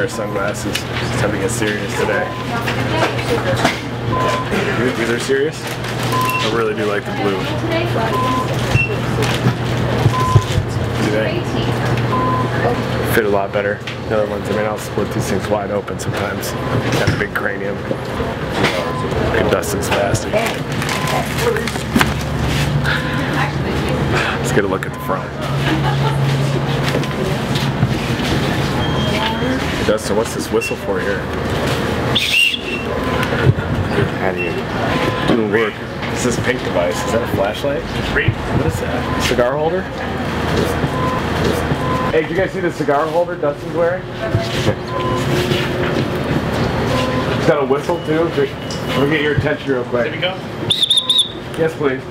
pair of sunglasses. She's having a serious today. These are serious? I really do like the blue. Do they fit a lot better? The other ones, I mean, I'll split these things wide open sometimes. Got a big cranium. Dustin's faster. Let's get a look at the front. Dustin, what's this whistle for here? How do you doing work? It's this pink device. Is that a flashlight? What is that? Cigar holder? Hey, did you guys see the cigar holder Dustin's wearing? Is that a whistle too? Let me get your attention real quick. Yes, please.